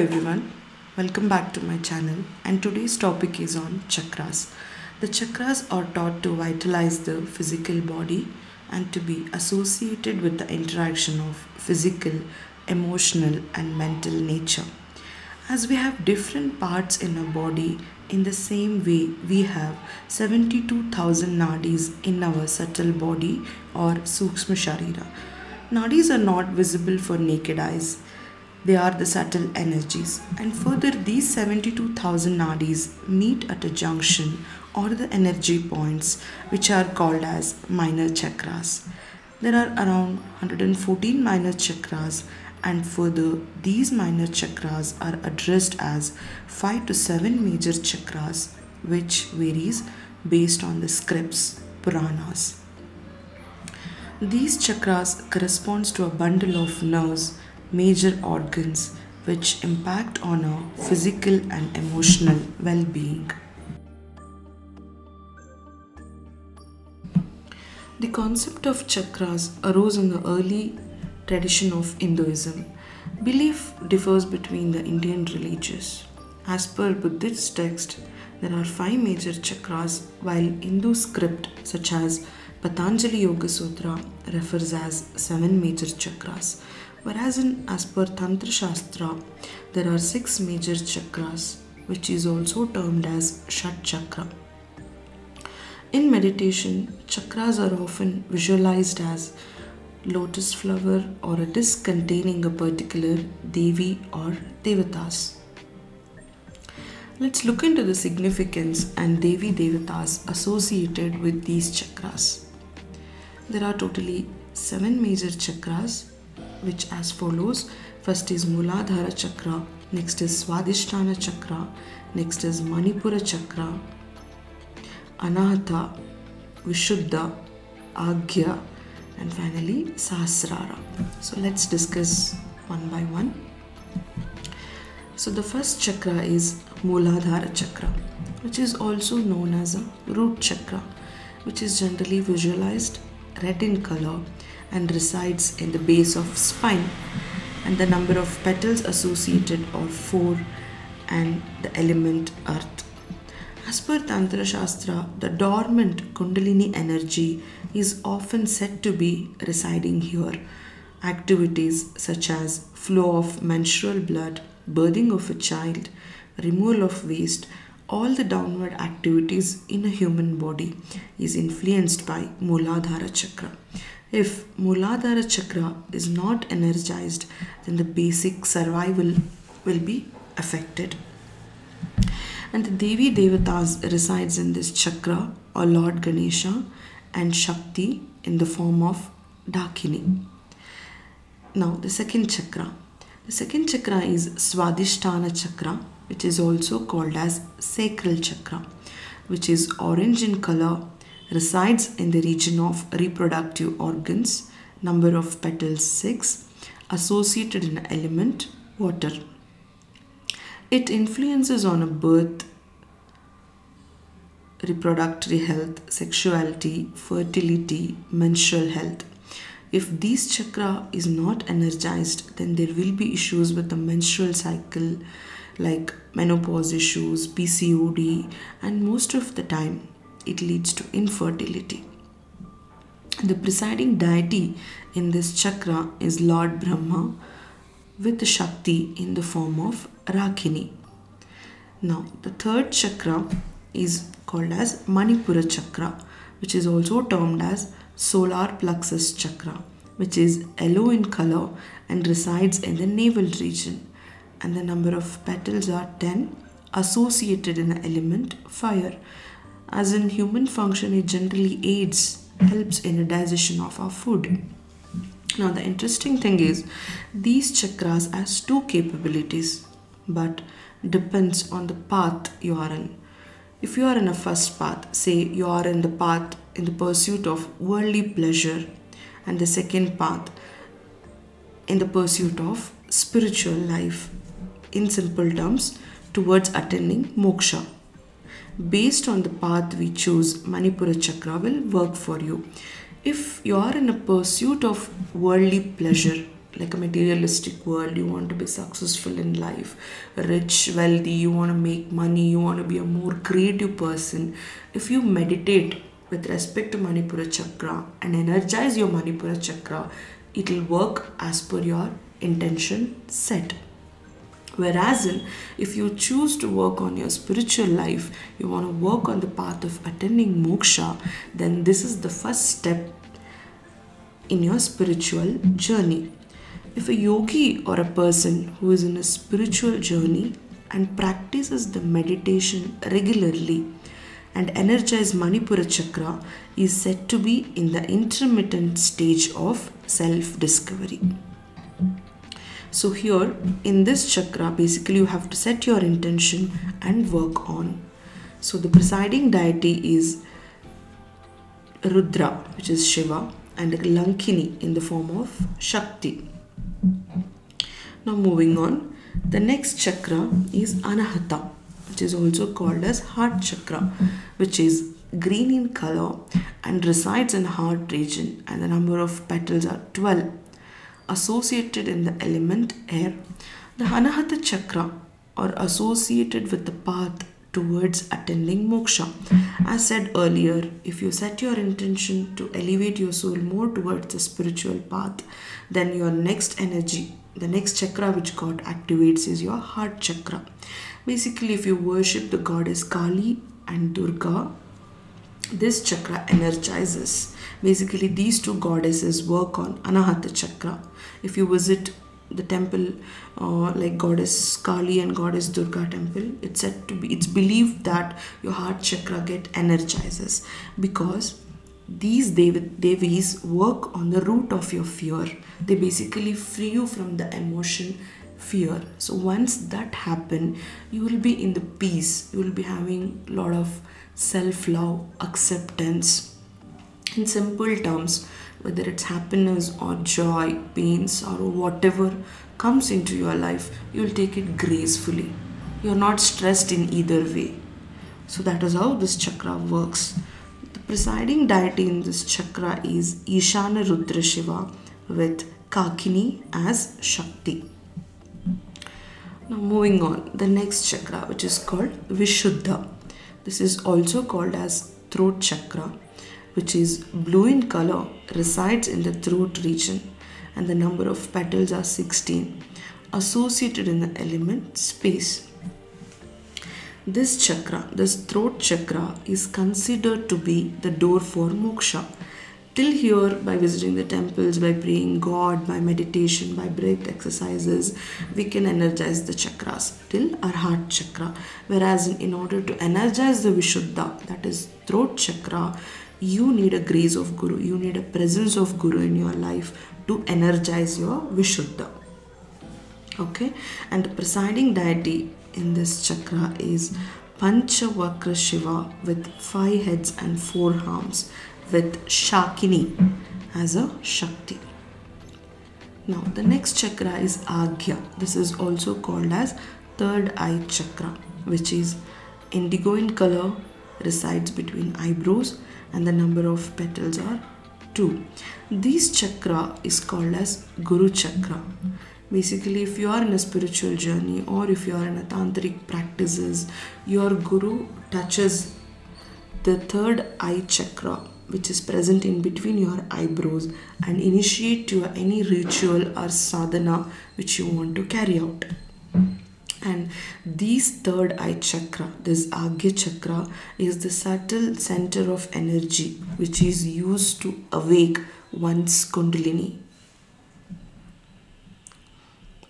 everyone, welcome back to my channel, and today's topic is on chakras. The chakras are taught to vitalize the physical body and to be associated with the interaction of physical, emotional and mental nature. As we have different parts in our body, in the same way we have 72,000 nadis in our subtle body or sukshma sharira. Nadis are not visible for naked eyes. They are the subtle energies, and further these 72,000 nadis meet at a junction or the energy points, which are called as minor chakras. There are around 114 minor chakras, and further these minor chakras are addressed as 5 to 7 major chakras, which varies based on the scripts, Puranas. These chakras corresponds to a bundle of nerves, major organs which impact on our physical and emotional well-being. The concept of chakras arose in the early tradition of Hinduism. Belief differs between the Indian religions. As per Buddhist text, there are 5 major chakras, while Hindu script such as Patanjali Yoga Sutra refers as 7 major chakras. Whereas as per Tantra Shastra, there are 6 major chakras, which is also termed as Shat Chakra. In meditation, chakras are often visualized as lotus flower or a disc containing a particular devi or devatas. Let's look into the significance and devi devatas associated with these chakras. There are totally 7 major chakras, which as follows. First is Muladhara Chakra, next is Swadhisthana Chakra, next is Manipura Chakra, Anahata, Vishuddha, Agya, and finally Sahasrara. So let's discuss one by one. So the first chakra is Muladhara Chakra, which is also known as a root chakra, which is generally visualized red in color and resides in the base of spine, and the number of petals associated are 4, and the element earth. As per Tantra Shastra, the dormant Kundalini energy is often said to be residing here. Activities such as flow of menstrual blood, birthing of a child, removal of waste, all the downward activities in a human body is influenced by Muladhara Chakra. If Muladhara Chakra is not energized, then the basic survival will be affected. And the Devi Devatas resides in this chakra, or Lord Ganesha and Shakti in the form of Dakini. Now the second chakra. The second chakra is Swadhisthana Chakra, which is also called as sacral chakra, which is orange in color, resides in the region of reproductive organs, number of petals 6, associated in element water. It influences on a birth, reproductive health, sexuality, fertility, menstrual health. If this chakra is not energized, then there will be issues with the menstrual cycle like menopause issues, PCOD, and most of the time it leads to infertility. The presiding deity in this chakra is Lord Brahma with Shakti in the form of Rakini. Now the third chakra is called as Manipura Chakra, which is also termed as solar plexus chakra, which is yellow in color and resides in the navel region, and the number of petals are 10, associated in the element fire. As in human function, it generally helps in the digestion of our food. Now the interesting thing is, these chakras has 2 capabilities, but depends on the path you are in. If you are in a first path, say you are in the path in the pursuit of worldly pleasure, and the second path in the pursuit of spiritual life, in simple terms, towards attaining moksha. Based on the path we choose, Manipura Chakra will work for you. If you are in a pursuit of worldly pleasure, like a materialistic world, you want to be successful in life, rich, wealthy, you want to make money, you want to be a more creative person. If you meditate with respect to Manipura Chakra and energize your Manipura Chakra, it will work as per your intention set. Whereas if you choose to work on your spiritual life, you want to work on the path of attaining moksha, then this is the first step in your spiritual journey. If a yogi or a person who is in a spiritual journey and practices the meditation regularly and energized Manipura Chakra is said to be in the intermittent stage of self-discovery. So here in this chakra, basically you have to set your intention and work on. So the presiding deity is Rudra, which is Shiva, and Lankini in the form of Shakti. Now moving on, the next chakra is Anahata, which is also called as Heart Chakra, which is green in color and resides in heart region, and the number of petals are 12. Associated in the element air, the Anahata Chakra are associated with the path towards attaining moksha. As said earlier, if you set your intention to elevate your soul more towards the spiritual path, then your next energy, the next chakra which God activates is your Heart Chakra. Basically, if you worship the goddess Kali and Durga, this chakra energizes. Basically, these two goddesses work on Anahata Chakra. If you visit the temple like goddess Kali and goddess Durga temple, it's said to be, it's believed that your Heart Chakra get energizes because these devis work on the root of your fear. They basically free you from the emotion fear. So once that happen, you will be in the peace, you will be having a lot of self-love, acceptance. In simple terms, whether it's happiness or joy, pains or whatever comes into your life, you'll take it gracefully. You're not stressed in either way. So that is how this chakra works. The presiding deity in this chakra is Ishana Rudra Shiva with Kakini as Shakti. Now moving on, the next chakra, which is called Vishuddha. This is also called as Throat Chakra, which is blue in color, resides in the throat region, and the number of petals are 16, associated in the element space. This chakra, this Throat Chakra, is considered to be the door for moksha. Till here, by visiting the temples, by praying God, by meditation, by breath exercises, we can energize the chakras till our Heart Chakra. Whereas in order to energize the Vishuddha, that is Throat Chakra, you need a grace of Guru, you need a presence of Guru in your life to energize your Vishuddha. Okay, and the presiding deity in this chakra is Panchavakra Shiva with 5 heads and 4 arms, with Shakini as a Shakti. Now the next chakra is Agya. This is also called as Third Eye Chakra, which is indigo in color, resides between eyebrows, and the number of petals are 2. This chakra is called as Guru Chakra. Basically, if you are in a spiritual journey or if you are in a tantric practices, your Guru touches the Third Eye Chakra, which is present in between your eyebrows, and initiate your any ritual or sadhana which you want to carry out. And this Third Eye Chakra, this Agya Chakra, is the subtle center of energy which is used to awake one's Kundalini.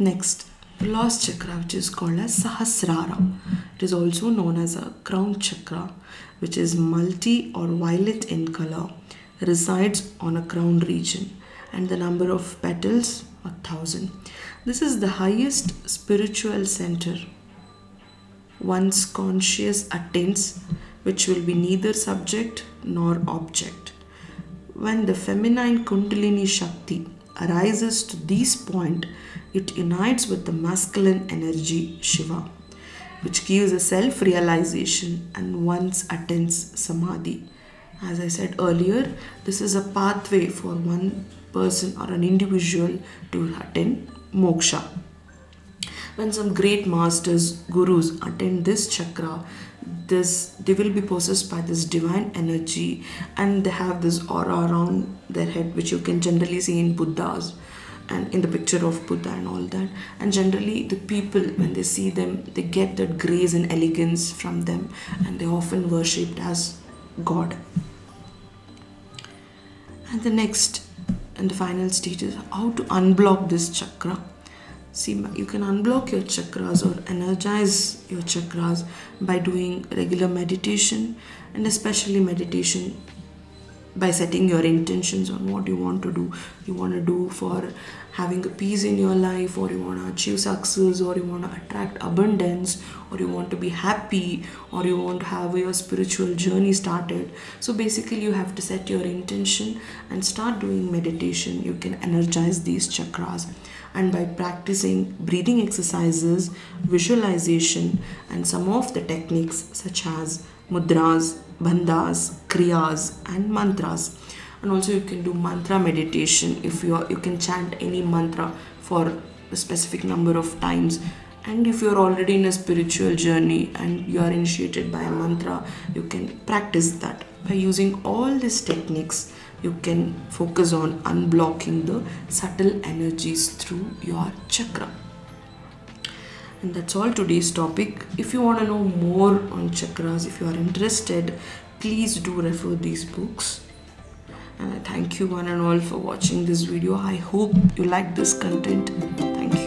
Next, the last chakra, which is called as Sahasrara. It is also known as a Crown Chakra, which is multi or violet in color, resides on a crown region, and the number of petals are 1,000. This is the highest spiritual center one's conscious attains, which will be neither subject nor object. When the feminine Kundalini Shakti arises to this point, it unites with the masculine energy Shiva, which gives a self-realization and once attains Samadhi. As I said earlier, this is a pathway for one person or an individual to attain moksha. When some great masters, gurus attend this chakra, they will be possessed by this divine energy, and they have this aura around their head, which you can generally see in Buddhas and in the picture of Buddha and all that. And generally the people, when they see them, they get that grace and elegance from them, and they often worshipped as God. And the next and the final stage is how to unblock this chakra. See, you can unblock your chakras or energize your chakras by doing regular meditation, and especially meditation by setting your intentions on what you want to do. You want to do for having a peace in your life, or you want to achieve success, or you want to attract abundance, or you want to be happy, or you want to have your spiritual journey started. So basically you have to set your intention and start doing meditation. You can energize these chakras, and by practicing breathing exercises, visualization, and some of the techniques such as mudras, bandhas, kriyas, and mantras. And also you can do mantra meditation. If you can chant any mantra for a specific number of times, and if you're already in a spiritual journey and you are initiated by a mantra, you can practice that. By using all these techniques, you can focus on unblocking the subtle energies through your chakra. And that's all today's topic. If you want to know more on chakras, if you are interested, please do refer these books. And I thank you one and all for watching this video. I hope you like this content. Thank you.